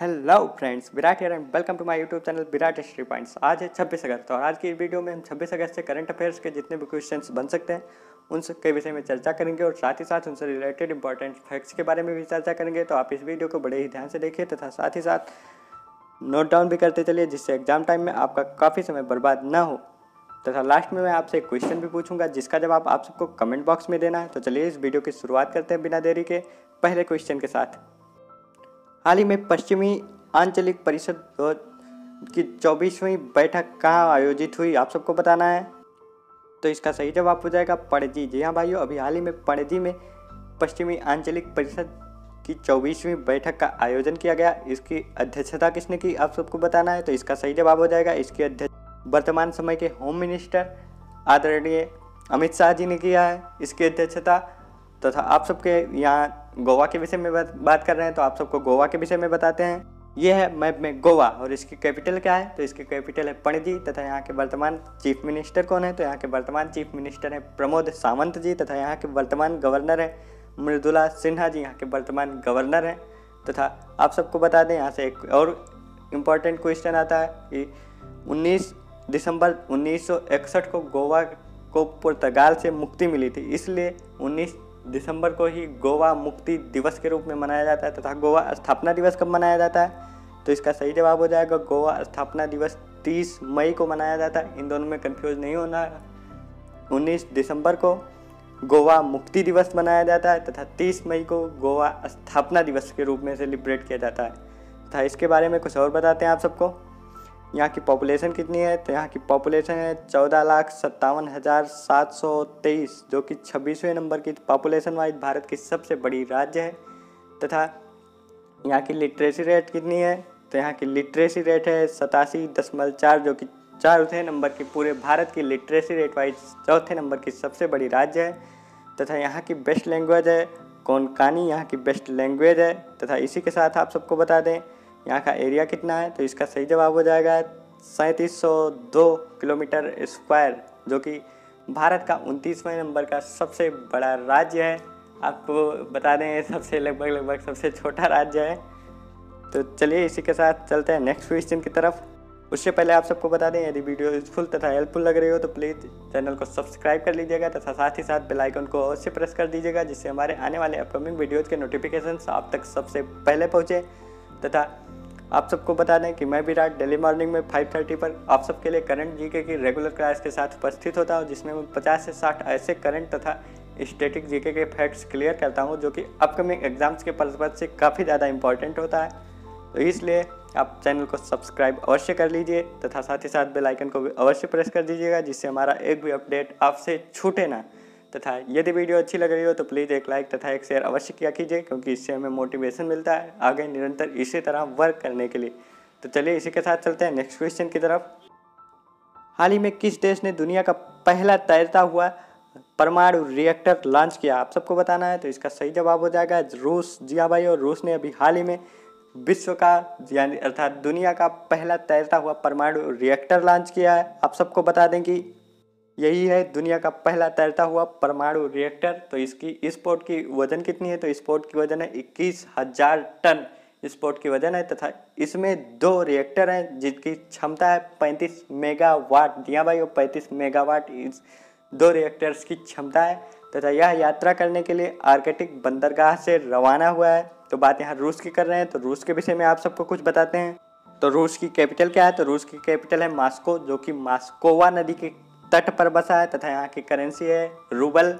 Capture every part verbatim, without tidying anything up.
Hello friends, Virat here and welcome to my YouTube channel Virat study points. आज है छब्बीस अगस्त और आज की वीडियो में हम छब्बीस अगस्त से करंट अफेयर्स के जितने भी क्वेश्चंस बन सकते हैं उन सब के विषय में चर्चा करेंगे और साथ ही साथ उनसे रिलेटेड इंपॉर्टेंट फैक्ट्स के बारे में भी चर्चा करेंगे। तो आप इस वीडियो को बड़े ही ध्यान से देखिए तथा साथ ही साथ नोट डाउन भी करते चलिए, जिससे एग्जाम टाइम में आपका काफ़ी समय बर्बाद ना हो। तथा लास्ट में मैं आपसे एक क्वेश्चन भी पूछूंगा जिसका जवाब आप सबको कमेंट बॉक्स में देना है। तो चलिए इस वीडियो की शुरुआत करते हैं बिना देरी के पहले क्वेश्चन के साथ। हाल ही में पश्चिमी आंचलिक परिषद की चौबीसवीं बैठक कहाँ आयोजित हुई, आप सबको बताना है। तो इसका सही जवाब हो जाएगा पणजी। जी हाँ भाइयों, अभी हाल ही में पणजी में पश्चिमी आंचलिक परिषद की चौबीसवीं बैठक का आयोजन किया गया। इसकी अध्यक्षता किसने की, आप सबको बताना है। तो इसका सही जवाब हो जाएगा, इसकी अध्यक्षता वर्तमान समय के होम मिनिस्टर आदरणीय अमित शाह जी ने किया है इसकी अध्यक्षता। तथा आप सबके यहाँ गोवा के विषय में बात कर रहे हैं तो आप सबको गोवा के विषय में बताते हैं। ये है मैप में गोवा और इसकी कैपिटल क्या है, तो इसकी कैपिटल है पणजी। तथा यहाँ के वर्तमान चीफ मिनिस्टर कौन है, तो यहाँ के वर्तमान चीफ मिनिस्टर हैं प्रमोद सावंत जी। तथा यहाँ के वर्तमान गवर्नर हैं मृदुला सिन्हा जी, यहाँ के वर्तमान गवर्नर हैं। तथा आप सबको बता दें, यहाँ से एक और इम्पॉर्टेंट क्वेश्चन आता है कि उन्नीस दिसंबर उन्नीस सौ इकसठ को गोवा को पुर्तगाल से मुक्ति मिली थी, इसलिए उन्नीस दिसंबर को ही गोवा मुक्ति दिवस के रूप में मनाया जाता है। तथा गोवा स्थापना दिवस कब मनाया जाता है, तो इसका सही जवाब हो जाएगा गोवा स्थापना दिवस तीस मई को मनाया जाता है। इन दोनों में कंफ्यूज नहीं होना है। उन्नीस दिसंबर को गोवा मुक्ति दिवस मनाया जाता है तथा तीस मई को गोवा स्थापना दिवस के रूप में सेलिब्रेट किया जाता है। तथा इसके बारे में कुछ और बताते हैं आप सबको। यहाँ की पॉपुलेशन कितनी है, तो यहाँ की पॉपुलेशन है चौदह लाख सत्तावन हज़ार सात सौ तेईस, जो कि छब्बीसवें नंबर की पॉपुलेशन वाइज भारत की सबसे बड़ी राज्य है। तथा यहाँ की लिटरेसी रेट कितनी है, तो यहाँ की लिटरेसी रेट है सतासी दशमलव चार, जो कि चौथे नंबर की पूरे भारत की लिटरेसी रेट वाइज चौथे नंबर की सबसे बड़ी राज्य है। तथा यहाँ की बेस्ट लैंग्वेज है कोंकणी, यहाँ की बेस्ट लैंग्वेज है। तथा इसी के साथ आप सबको बता दें यहाँ का एरिया कितना है, तो इसका सही जवाब हो जाएगा सैंतीस सौ दो किलोमीटर स्क्वायर, जो कि भारत का उनतीसवें नंबर का सबसे बड़ा राज्य है। आपको बता दें सबसे लगभग लगभग सबसे छोटा राज्य है। तो चलिए इसी के साथ चलते हैं नेक्स्ट क्वेश्चन की तरफ। उससे पहले आप सबको बता दें, यदि वीडियो यूजफुल तथा हेल्पफुल लग रही हो तो प्लीज़ चैनल को सब्सक्राइब कर लीजिएगा तथा साथ ही साथ बेल आइकन को अवश्य प्रेस कर दीजिएगा, जिससे हमारे आने वाले अपकमिंग वीडियोज़ के नोटिफिकेशन आप तक सबसे पहले पहुँचे। तथा आप सबको बता दें कि मैं विराट डेली मॉर्निंग में फाइव थर्टी पर आप सबके लिए करंट जीके की रेगुलर क्लास के साथ उपस्थित होता हूं, जिसमें मैं पचास से साठ ऐसे करंट तथा स्टैटिक जीके के फैक्ट्स क्लियर करता हूं, जो कि अपकमिंग एग्जाम्स के पर्पज से काफ़ी ज़्यादा इंपॉर्टेंट होता है। तो इसलिए आप चैनल को सब्सक्राइब अवश्य कर लीजिए तथा साथ ही साथ बेल आइकन को भी अवश्य प्रेस कर दीजिएगा, जिससे हमारा एक भी अपडेट आपसे छूटे ना। तथा यदि वीडियो अच्छी लग रही हो तो प्लीज़ एक लाइक तथा एक शेयर अवश्य किया कीजिए, क्योंकि इससे हमें मोटिवेशन मिलता है आगे निरंतर इसी तरह वर्क करने के लिए। तो चलिए इसी के साथ चलते हैं नेक्स्ट क्वेश्चन की तरफ। हाल ही में किस देश ने दुनिया का पहला तैरता हुआ परमाणु रिएक्टर लॉन्च किया, आप सबको बताना है। तो इसका सही जवाब हो जाएगा रूस। जी हाँ भाई, और रूस ने अभी हाल ही में विश्व का यानी अर्थात दुनिया का पहला तैरता हुआ परमाणु रिएक्टर लॉन्च किया है। आप सबको बता दें कि यही है दुनिया का पहला तैरता हुआ परमाणु रिएक्टर। तो इसकी इस पोर्ट की वजन कितनी है, तो इस पोर्ट की वजन है इक्कीस हजार टन इस पोर्ट की वजन है। तथा इसमें दो रिएक्टर हैं जिनकी क्षमता है पैंतीस मेगावाट। दिया भाई, और पैंतीस मेगावाट इस दो रिएक्टर्स की क्षमता है। तथा यह यात्रा करने के लिए आर्कटिक बंदरगाह से रवाना हुआ है। तो बात यहाँ रूस की कर रहे हैं, तो रूस के विषय में आप सबको कुछ बताते हैं। तो रूस की कैपिटल क्या है, तो रूस की कैपिटल है मॉस्को, जो कि मॉस्कोवा नदी के तट पर बसा है। तथा यहाँ की करेंसी है रूबल।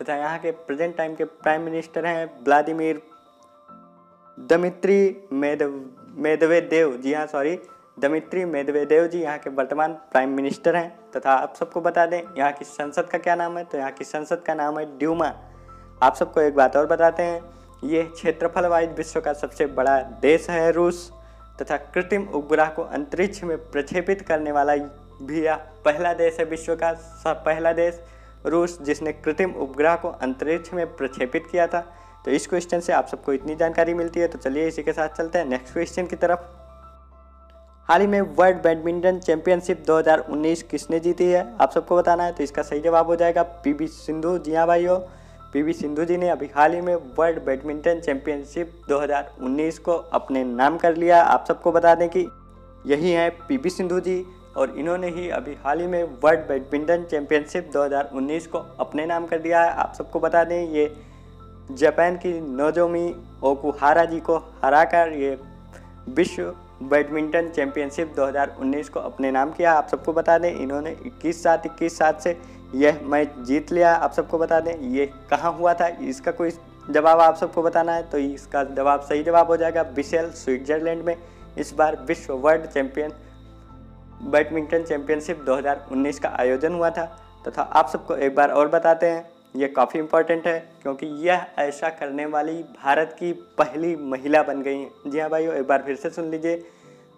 तथा यहाँ के प्रेजेंट टाइम के प्राइम मिनिस्टर हैं व्लादिमीर दमित्री मेदवेदेव जी हाँ सॉरी दमित्री मेदवेदेव जी यहाँ के वर्तमान प्राइम मिनिस्टर हैं। तथा आप सबको बता दें यहाँ की संसद का क्या नाम है, तो यहाँ की संसद का नाम है ड्यूमा। आप सबको एक बात और बताते हैं, ये क्षेत्रफल वाइज विश्व का सबसे बड़ा देश है रूस। तथा कृत्रिम उपग्रह को अंतरिक्ष में प्रक्षेपित करने वाला भी यह पहला देश है विश्व का पहला देश रूस, जिसने कृत्रिम उपग्रह को अंतरिक्ष में प्रक्षेपित किया था। तो इस क्वेश्चन से आप सबको इतनी जानकारी मिलती है। तो चलिए इसी के साथ चलते हैं नेक्स्ट क्वेश्चन की तरफ। हाल ही में वर्ल्ड बैडमिंटन चैंपियनशिप दो हज़ार उन्नीस किसने जीती है, आप सबको बताना है। तो इसका सही जवाब हो जाएगा पी वी सिंधु। जी हाँ भाइयों, पी वी सिंधु जी ने अभी हाल ही में वर्ल्ड बैडमिंटन चैंपियनशिप दो हज़ार उन्नीस को अपने नाम कर लिया। आप सबको बता दें कि यही हैं पी वी सिंधु जी और इन्होंने ही अभी हाल ही में वर्ल्ड बैडमिंटन चैंपियनशिप दो हज़ार उन्नीस को अपने नाम कर दिया है। आप सबको बता दें ये जापान की नोजोमी ओकुहारा जी को हराकर ये विश्व बैडमिंटन चैंपियनशिप दो हज़ार उन्नीस को अपने नाम किया। आप सबको बता दें इन्होंने इक्कीस सात इक्कीस सात से यह मैच जीत लिया। आप सबको बता दें ये कहाँ हुआ था, इसका कोई जवाब आप सबको बताना है तो इसका जवाब सही जवाब हो जाएगा बिसेल, स्विट्जरलैंड में इस बार विश्व वर्ल्ड चैंपियन बैडमिंटन चैंपियनशिप दो हज़ार उन्नीस का आयोजन हुआ था। तथा आप सबको एक बार और बताते हैं, ये काफ़ी इम्पोर्टेंट है क्योंकि यह ऐसा करने वाली भारत की पहली महिला बन गई हैं। जी हाँ भाइयों, एक बार फिर से सुन लीजिए,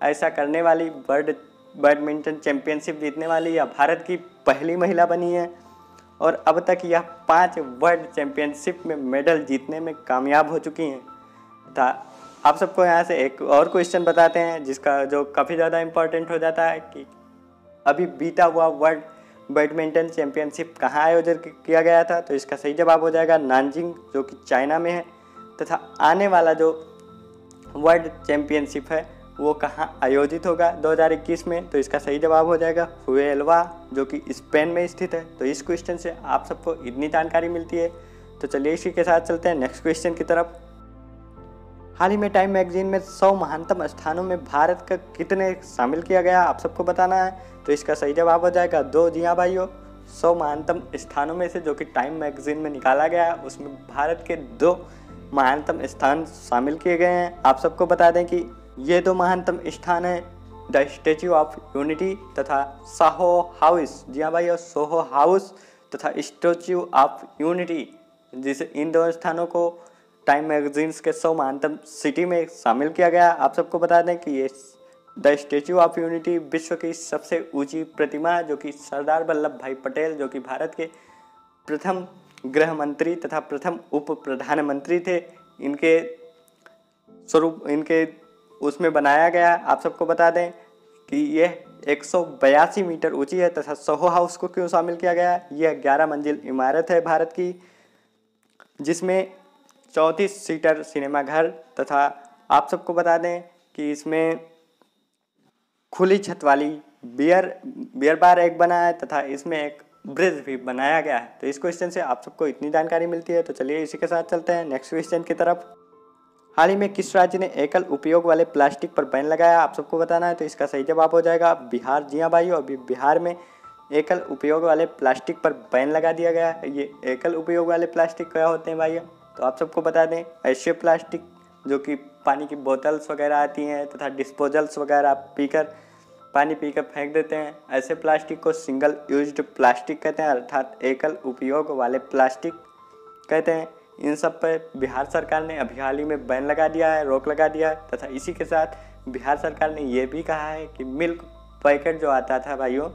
ऐसा करने वाली वर्ल्ड बैडमिंटन चैंपियनशिप जीतने वाली यह भारत की पहली महिला बनी है और अब तक यह पांच वर्ल्ड चैंपियनशिप में मेडल जीतने में कामयाब हो चुकी हैं। तथा आप सबको यहाँ से एक और क्वेश्चन बताते हैं जिसका जो काफ़ी ज़्यादा इम्पोर्टेंट हो जाता है कि अभी बीता हुआ वर्ल्ड बैडमिंटन चैंपियनशिप कहाँ आयोजन किया गया था, तो इसका सही जवाब हो जाएगा नानजिंग, जो कि चाइना में है। तथा आने वाला जो वर्ल्ड चैंपियनशिप है वो कहाँ आयोजित होगा दो हज़ार इक्कीस में, तो इसका सही जवाब हो जाएगा हुएलवा, जो कि स्पेन में स्थित है। तो इस क्वेश्चन से आप सबको इतनी जानकारी मिलती है। तो चलिए इसी के साथ चलते हैं नेक्स्ट क्वेश्चन की तरफ। हाल ही में टाइम मैगजीन में सौ महानतम स्थानों में भारत का कितने शामिल किया गया, आप सबको बताना है, तो इसका सही जवाब हो जाएगा दो। जी हाँ भाइयों, सौ महानतम स्थानों में से जो कि टाइम मैगजीन में निकाला गया है उसमें भारत के दो महानतम स्थान शामिल किए गए हैं। आप सबको बता दें कि ये दो महानतम स्थान हैं द स्टैच्यू ऑफ यूनिटी तथा सोहो हाउस। जी हाँ भाइयों, सोहो हाउस तथा स्टैच्यू ऑफ यूनिटी, जिसे इन दो स्थानों को टाइम मैगजीन्स के सौ महानतम सिटी में शामिल किया गया। आप सबको बता दें कि ये द स्टैच्यू ऑफ यूनिटी विश्व की सबसे ऊंची प्रतिमा, जो कि सरदार वल्लभ भाई पटेल, जो कि भारत के प्रथम गृह मंत्री तथा प्रथम उप प्रधानमंत्री थे, इनके स्वरूप इनके उसमें बनाया गया। आप सबको बता दें कि यह एक सौ बयासी मीटर ऊंची है। तथा सोहो हाउस को क्यों शामिल किया गया, यह ग्यारह मंजिल इमारत है भारत की, जिसमें चौंतीस सीटर सिनेमाघर तथा आप सबको बता दें कि इसमें खुली छत वाली बियर बियर बार एक बना है तथा इसमें एक ब्रिज भी बनाया गया है। तो इस क्वेश्चन से आप सबको इतनी जानकारी मिलती है। तो चलिए इसी के साथ चलते हैं नेक्स्ट क्वेश्चन की तरफ। हाल ही में किस राज्य ने एकल उपयोग वाले प्लास्टिक पर बैन लगाया, आप सबको बताना है, तो इसका सही जवाब हो जाएगा बिहार। जी हाँ भाइयों, अभी बिहार में एकल उपयोग वाले प्लास्टिक पर बैन लगा दिया गया है। ये एकल उपयोग वाले प्लास्टिक क्या होते हैं भाइयों, तो आप सबको बता दें ऐसे प्लास्टिक जो कि पानी की बोतल्स वगैरह आती हैं तथा डिस्पोजल्स वगैरह पीकर पानी पीकर फेंक देते हैं, ऐसे प्लास्टिक को सिंगल यूज्ड प्लास्टिक कहते हैं, अर्थात एकल उपयोग वाले प्लास्टिक कहते हैं। इन सब पर बिहार सरकार ने अभी हाल ही में बैन लगा दिया है, रोक लगा दिया है। तथा इसी के साथ बिहार सरकार ने यह भी कहा है कि मिल्क पैकेट जो आता था भाइयों,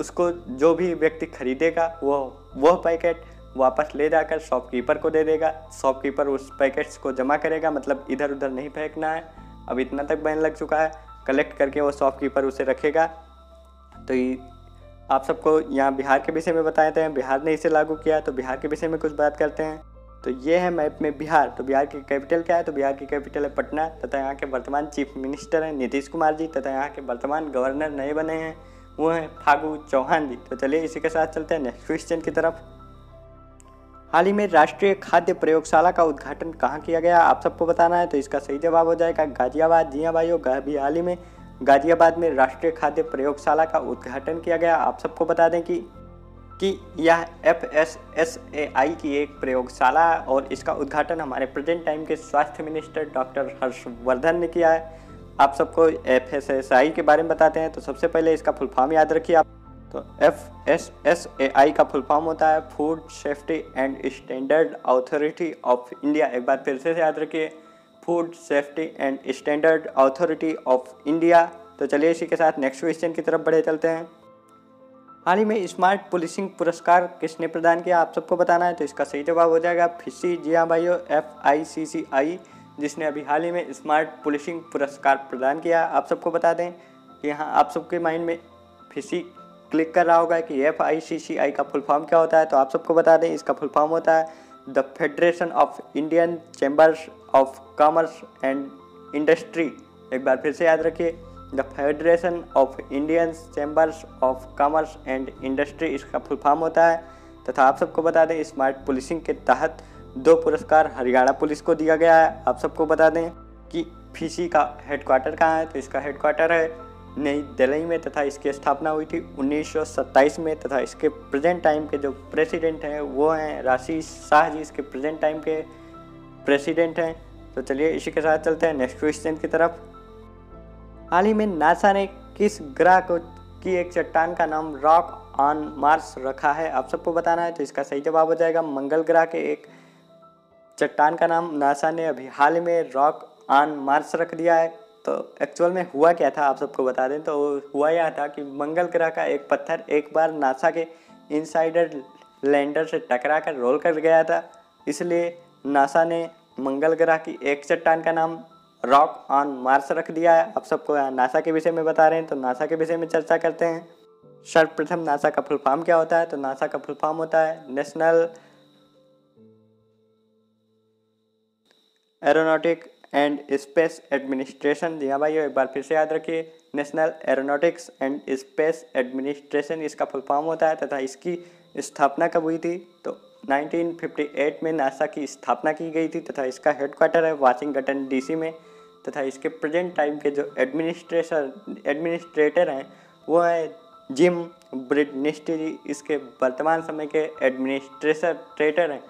उसको जो भी व्यक्ति खरीदेगा वो वह पैकेट वापस ले जाकर शॉपकीपर को दे देगा, शॉपकीपर उस पैकेट्स को जमा करेगा, मतलब इधर उधर नहीं फेंकना है। अब इतना तक बैन लग चुका है, कलेक्ट करके वो शॉपकीपर उसे रखेगा। तो आप सबको यहाँ बिहार के विषय में बताते हैं, बिहार ने इसे लागू किया। तो बिहार के विषय में कुछ बात करते हैं, तो ये है मैप में बिहार। तो बिहार की कैपिटल क्या है, तो बिहार की कैपिटल है पटना। तथा यहाँ के वर्तमान चीफ मिनिस्टर हैं नीतीश कुमार जी, तथा यहाँ के वर्तमान गवर्नर नए बने हैं वो हैं फागू चौहान जी। तो चलिए इसी के साथ चलते हैं नेक्स्ट क्वेश्चन की तरफ। हाल ही में राष्ट्रीय खाद्य प्रयोगशाला का उद्घाटन कहाँ किया गया, आप सबको बताना है, तो इसका सही जवाब हो जाएगा गाजियाबाद। जी हाँ भाइयों, अभी हाल ही में गाजियाबाद में राष्ट्रीय खाद्य प्रयोगशाला का उद्घाटन किया गया। आप सबको बता दें कि कि यह F S S A I की एक प्रयोगशाला है और इसका उद्घाटन हमारे प्रेजेंट टाइम के स्वास्थ्य मिनिस्टर डॉक्टर हर्षवर्धन ने किया है। आप सबको F S S A I के बारे में बताते हैं, तो सबसे पहले इसका फुल फॉर्म याद रखिए आप। तो F S S A I का फुल फॉर्म होता है food safety and standard authority of India. एक बार फिर से याद रखिए, food safety and standard authority of India. तो चलिए इसी के साथ नेक्स्ट क्वेश्चन की तरफ बढ़े चलते हैं। हाल ही में स्मार्ट पुलिसिंग पुरस्कार किसने प्रदान किया, आप सबको बताना है, तो इसका सही जवाब हो जाएगा फिस्सी। जी हाँ भाइयों, एफ आई सी सी आई, जिसने अभी हाल ही में स्मार्ट पुलिसिंग पुरस्कार प्रदान किया। आप सबको बता दें कि यहाँ आप सबके माइंड में फिस्सी क्लिक कर रहा होगा कि एफ आई सी सी आई का फुल फॉर्म क्या होता है, तो आप सबको बता दें इसका फुल फॉर्म होता है the Federation of Indian Chambers of Commerce and Industry। एक बार फिर से याद रखिए, the Federation of Indian Chambers of Commerce and Industry इसका फुल फॉर्म होता है। तथा आप सबको बता दें, स्मार्ट पुलिसिंग के तहत दो पुरस्कार हरियाणा पुलिस को दिया गया है। आप सबको बता दें कि फिसी का हेडक्वार्टर कहाँ है, तो इसका हेडक्वार्टर है नई दिल्ली में तथा इसकी स्थापना हुई थी उन्नीस सौ सत्ताईस में। तथा इसके प्रेजेंट टाइम के जो प्रेसिडेंट हैं वो हैं राशि शाह जी, इसके प्रेजेंट टाइम के प्रेसिडेंट हैं। तो चलिए इसी के साथ चलते हैं नेक्स्ट क्वेश्चन की तरफ। हाल ही में नासा ने किस ग्रह को की एक चट्टान का नाम रॉक ऑन मार्स रखा है, आप सबको बताना है। तो इसका सही जवाब हो जाएगा मंगल ग्रह के एक चट्टान का नाम नासा ने अभी हाल ही में रॉक ऑन मार्स रख दिया है। तो एक्चुअल में हुआ क्या था आप सबको बता दें, तो हुआ यह था कि मंगल ग्रह का एक पत्थर एक बार नासा के इनसाइडर लैंडर से टकरा कर रोल कर गया था, इसलिए नासा ने मंगल ग्रह की एक चट्टान का नाम रॉक ऑन मार्स रख दिया है। आप सबको नासा के विषय में बता रहे हैं, तो नासा के विषय में चर्चा करते हैं। सर्वप्रथम नासा का फुल फॉर्म क्या होता है, तो नासा का फुल फॉर्म होता है National Aeronautic and Space Administration. जी हाँ भाई, एक बार फिर से याद रखिए, National Aeronautics and Space Administration इसका फुल फॉर्म होता है। तथा इसकी स्थापना कब हुई थी, तो उन्नीस सौ अट्ठावन में नासा की स्थापना की गई थी। तथा इसका हेडक्वार्टर है वाशिंगटन डीसी में। तथा इसके प्रेजेंट टाइम के जो एडमिनिस्ट्रेशन एडमिनिस्ट्रेटर हैं वो है जिम ब्रिडनिस्टी जी, इसके वर्तमान समय के एडमिनिस्ट्रेशन ट्रेटर हैं।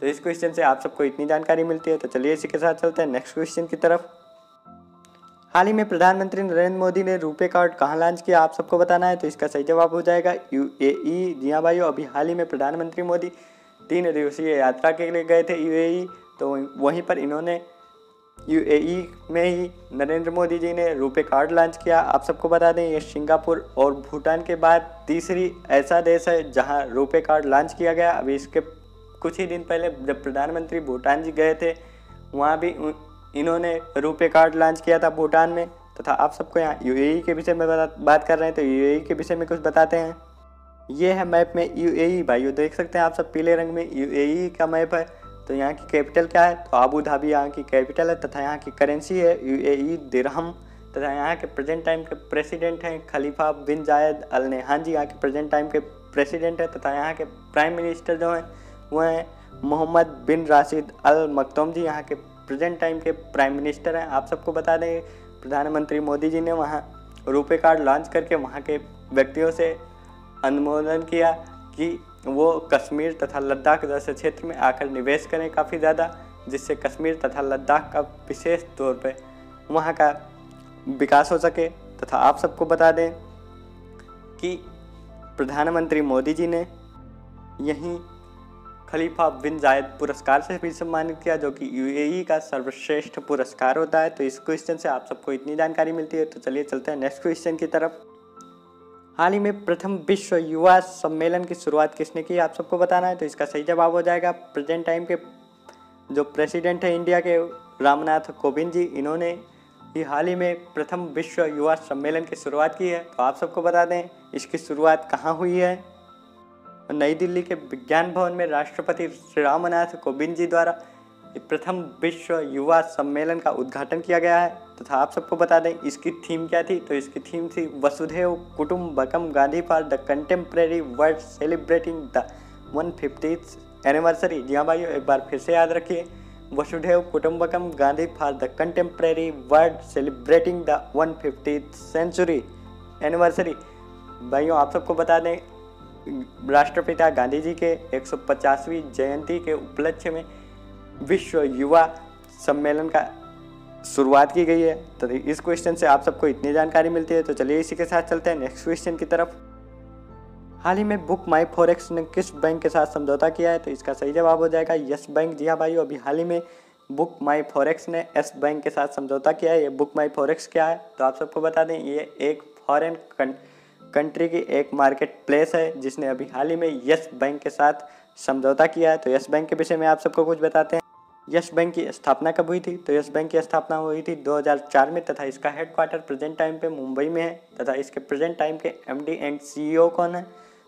तो इस क्वेश्चन से आप सबको इतनी जानकारी मिलती है। तो चलिए इसी के साथ चलते हैं नेक्स्ट क्वेश्चन की तरफ। हाल ही में प्रधानमंत्री नरेंद्र मोदी ने रुपे कार्ड कहाँ लॉन्च किया, आप सबको बताना है। तो इसका सही जवाब हो जाएगा यूएई। जी हाँ भाइयों, अभी हाल ही में प्रधानमंत्री मोदी तीन दिवसीय यात्रा के लिए गए थे यूएई। तो वहीं पर इन्होंने यूएई में ही नरेंद्र मोदी जी ने रुपे कार्ड लॉन्च किया। आप सबको बता दें ये सिंगापुर और भूटान के बाद तीसरी ऐसा देश है जहां रुपे कार्ड लॉन्च किया गया। अभी इसके कुछ ही दिन पहले जब प्रधानमंत्री भूटान जी गए थे, वहां भी इन्होंने रुपे कार्ड लॉन्च किया था भूटान में। तथा आप सबको यहाँ यूएई के विषय में बात कर रहे हैं, तो यूएई के विषय में कुछ बताते हैं। ये है मैप में यूएई भाइयों, देख सकते हैं आप सब पीले रंग में यूएई का मैप है। तो यहाँ की कैपिटल क्या है, तो आबू धाबी यहाँ की कैपिटल है। तथा यहाँ की करेंसी है यूएई दिरहम। तथा यहाँ के प्रेजेंट टाइम के प्रेसिडेंट हैं खलीफा बिन जायद अल नहयान जी, यहाँ के प्रेजेंट टाइम के प्रेसिडेंट हैं। तथा यहाँ के प्राइम मिनिस्टर जो हैं वो हैं मोहम्मद बिन राशिद अल मकतूम जी, यहाँ के प्रेजेंट टाइम के प्राइम मिनिस्टर हैं। आप सबको बता दें प्रधानमंत्री मोदी जी ने वहाँ रुपे कार्ड लॉन्च करके वहाँ के व्यक्तियों से अनुमोदन किया कि वो कश्मीर तथा लद्दाख जैसे क्षेत्र में आकर निवेश करें काफ़ी ज़्यादा, जिससे कश्मीर तथा लद्दाख का विशेष तौर पे वहाँ का विकास हो सके। तथा आप सबको बता दें कि प्रधानमंत्री मोदी जी ने यहीं खलीफा बिन जायद पुरस्कार से भी सम्मानित किया, जो कि यूएई का सर्वश्रेष्ठ पुरस्कार होता है। तो इस क्वेश्चन से आप सबको इतनी जानकारी मिलती है। तो चलिए चलते हैं नेक्स्ट क्वेश्चन की तरफ। हाल ही में प्रथम विश्व युवा सम्मेलन की शुरुआत किसने की, आप सबको बताना है। तो इसका सही जवाब हो जाएगा प्रेजेंट टाइम के जो प्रेसिडेंट है इंडिया के रामनाथ कोविंद जी, इन्होंने ही हाल ही में प्रथम विश्व युवा सम्मेलन की शुरुआत की है। तो आप सबको बता दें इसकी शुरुआत कहाँ हुई है, नई दिल्ली के विज्ञान भवन में राष्ट्रपति रामनाथ कोविंद जी द्वारा प्रथम विश्व युवा सम्मेलन का उद्घाटन किया गया है। तथा आप सबको बता दें इसकी थीम क्या थी, तो इसकी थीम थी वसुधैव कुटुम्बकम Gandhi for the contemporary world celebrating the one fiftieth anniversary. जी हाँ भाइयों, एक बार फिर से याद रखिए, वसुधैव कुटुम्बकम Gandhi for the contemporary world celebrating the one fiftieth century anniversary. भाइयों आप सबको बता दें राष्ट्रपिता गांधी जी के एक सौ पचासवीं जयंती के उपलक्ष्य में विश्व युवा सम्मेलन का शुरुआत की गई है। तो इस क्वेश्चन से आप सबको इतनी जानकारी मिलती है। तो चलिए इसी के साथ चलते हैं नेक्स्ट क्वेश्चन की तरफ। हाल ही में बुक माई फॉरेक्स ने किस बैंक के साथ समझौता किया है, तो इसका सही जवाब हो जाएगा यस बैंक। जी हाँ भाई, अभी हाल ही में बुक माई फॉरेक्स ने यस बैंक के साथ समझौता किया है। ये बुक माई फॉरेक्स क्या है, तो आप सबको बता दें ये एक फॉरेन कंट्री की एक मार्केट प्लेस है जिसने अभी हाल ही में यस बैंक के साथ समझौता किया है। तो यस बैंक के विषय में आप सबको कुछ बताते हैं। यस बैंक की स्थापना कब हुई थी, तो यस बैंक की स्थापना हुई थी दो हज़ार चार में। तथा इसका हेडक्वार्टर प्रेजेंट टाइम पे मुंबई में है। तथा इसके प्रेजेंट टाइम के एमडी एंड सीईओ कौन है,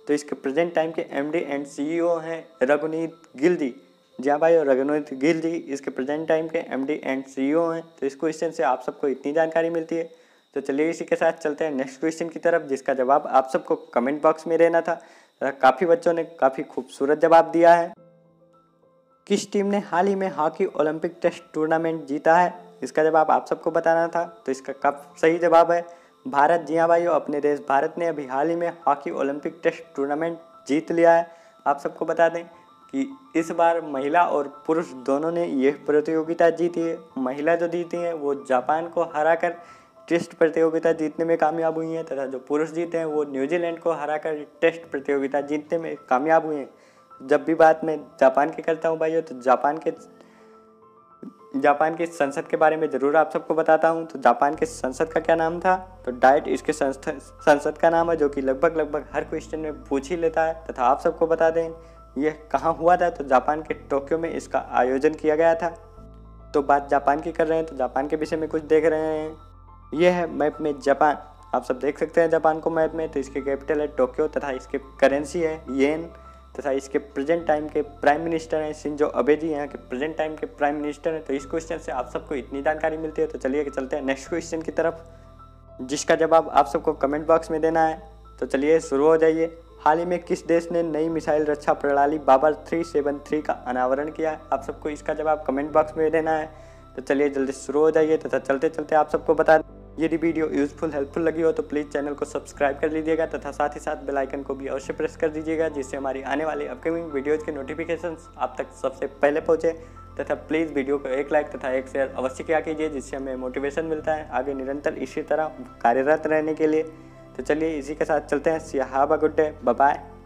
तो इसके प्रेजेंट टाइम के एमडी एंड सीईओ हैं रघुनीत गिल जी। जियाभाई और रघुनाथ गिल जी इसके प्रेजेंट टाइम के एमडी एंड सीईओ हैं। तो इस क्वेश्चन से आप सबको इतनी जानकारी मिलती है। तो चलिए इसी के साथ चलते हैं नेक्स्ट क्वेश्चन की तरफ, जिसका जवाब आप सबको कमेंट बॉक्स में रहना था। तो काफ़ी बच्चों ने काफ़ी खूबसूरत जवाब दिया है। किस टीम ने हाल ही में हॉकी ओलंपिक टेस्ट टूर्नामेंट जीता है, इसका जवाब आप सबको बताना था। तो इसका काफ़ी सही जवाब है भारत। जी हाँ भाइयों, अपने देश भारत ने अभी हाल ही में हॉकी ओलंपिक टेस्ट टूर्नामेंट जीत लिया है। आप सबको बता दें कि इस बार महिला और पुरुष दोनों ने यह प्रतियोगिता जीती है। महिला जो जीती हैं वो जापान को हराकर टेस्ट प्रतियोगिता जीतने में कामयाब हुई हैं, तथा जो पुरुष जीते हैं वो न्यूजीलैंड को हराकर टेस्ट प्रतियोगिता जीतने में कामयाब हुए हैं। जब भी बात मैं जापान की करता हूं भाइयों, तो जापान के जापान की संसद के बारे में ज़रूर आप सबको बताता हूं। तो जापान के संसद का क्या नाम था, तो डाइट इसके संसद का नाम है, जो कि लगभग लगभग हर क्वेश्चन में पूछ ही लेता है। तथा आप सबको बता दें यह कहाँ हुआ था, तो जापान के टोक्यो में इसका आयोजन किया गया था। तो बात जापान की कर रहे हैं, तो जापान के विषय में कुछ देख रहे हैं। यह है मैप में जापान, आप सब देख सकते हैं जापान को मैप में। तो इसकी कैपिटल है टोक्यो, तथा इसके करेंसी है येन, तथा इसके प्रेजेंट टाइम के प्राइम मिनिस्टर हैं शिंजो अबे जी, यहाँ के प्रेजेंट टाइम के प्राइम मिनिस्टर हैं। तो इस क्वेश्चन से आप सबको इतनी जानकारी मिलती है। तो चलिए चलते हैं नेक्स्ट क्वेश्चन की तरफ, जिसका जवाब आप सबको कमेंट बॉक्स में देना है। तो चलिए शुरू हो जाइए। हाल ही में किस देश ने नई मिसाइल रक्षा प्रणाली बाबर थ्री सेवन थ्री का अनावरण किया है, आप सबको इसका जवाब कमेंट बॉक्स में देना है। तो चलिए जल्दी शुरू हो जाइए। तथा चलते चलते आप सबको बता, यदि वीडियो यूजफुल हेल्पफुल लगी हो तो प्लीज़ चैनल को सब्सक्राइब कर लीजिएगा, तथा साथ ही साथ बेल आइकन को भी अवश्य प्रेस कर दीजिएगा, जिससे हमारी आने वाली अपकमिंग वीडियोज़ के नोटिफिकेशंस आप तक सबसे पहले पहुँचे। तथा प्लीज़ वीडियो को एक लाइक तथा एक शेयर अवश्य किया कीजिए, जिससे हमें मोटिवेशन मिलता है आगे निरंतर इसी तरह कार्यरत रहने के लिए। तो चलिए इसी के साथ चलते हैं। Have a good day, bye bye.